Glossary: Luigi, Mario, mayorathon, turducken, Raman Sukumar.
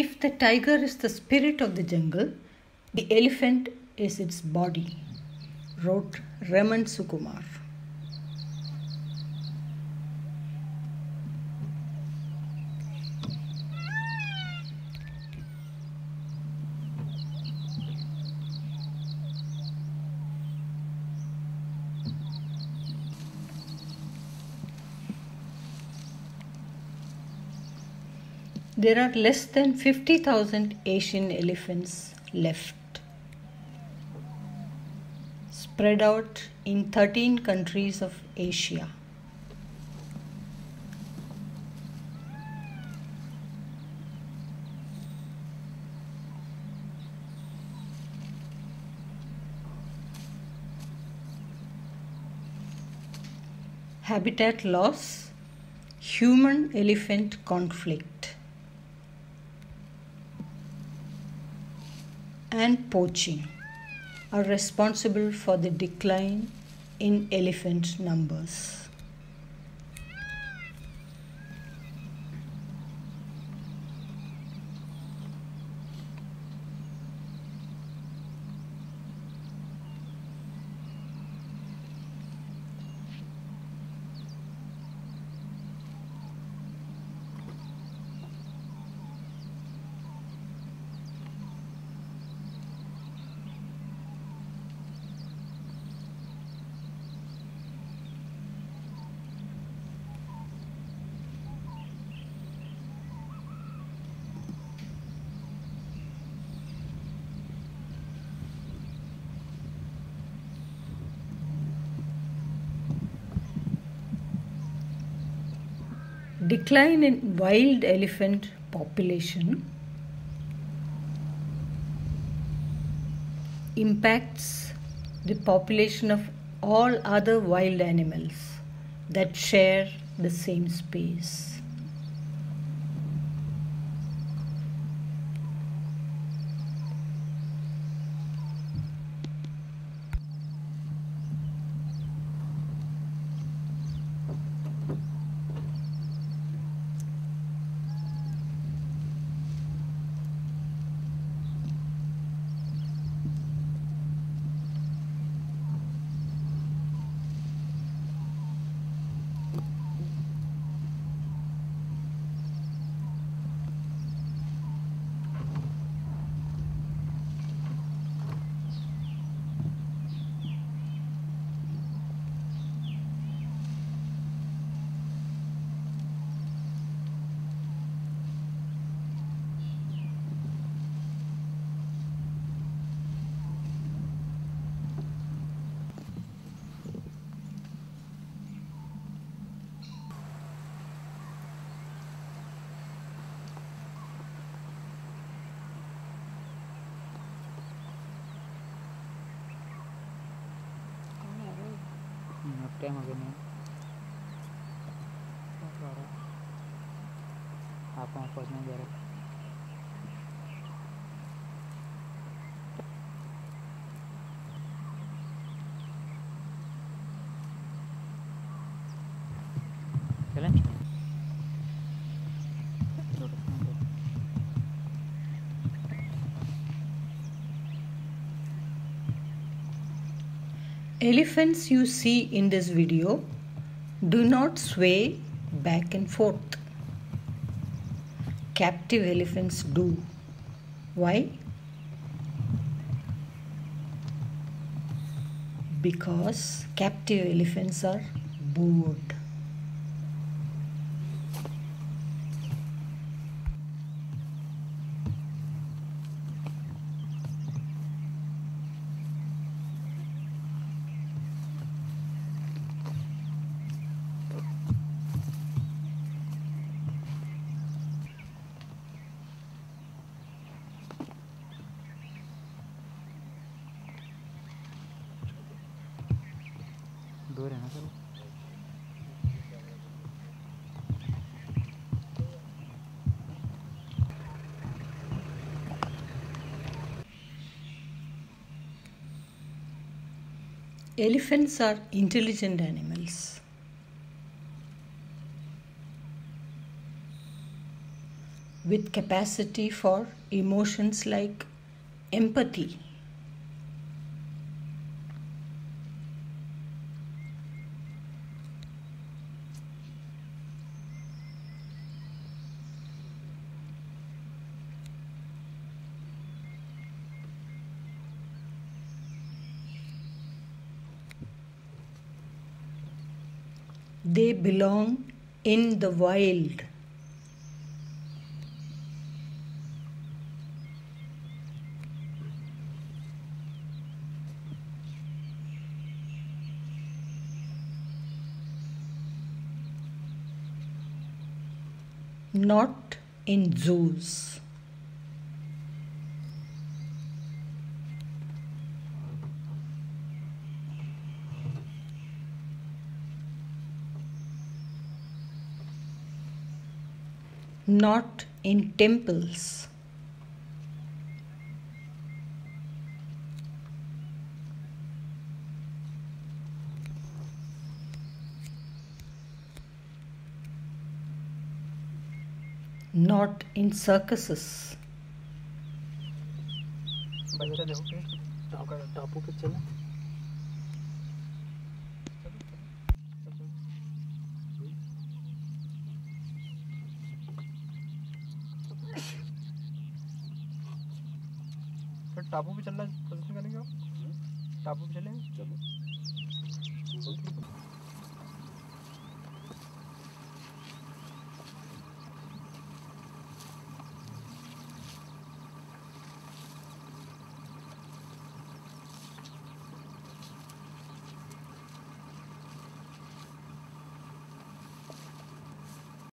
If the tiger is the spirit of the jungle, the elephant is its body, wrote Raman Sukumar. There are less than 50,000 Asian elephants left, spread out in 13 countries of Asia. Habitat loss, human-elephant conflict, and poaching are responsible for the decline in elephant numbers. Decline in wild elephant population impacts the population of all other wild animals that share the same space. Elephants you see in this video do not sway back and forth. Captive elephants do. Why? Because captive elephants are bored. Elephants are intelligent animals. with capacity for emotions like empathy. They belong in the wild. Not in zoos. Not in temples. Not in circuses. टापू भी चलना, चलेंगे आप? टापू भी चलेंगे? चलो।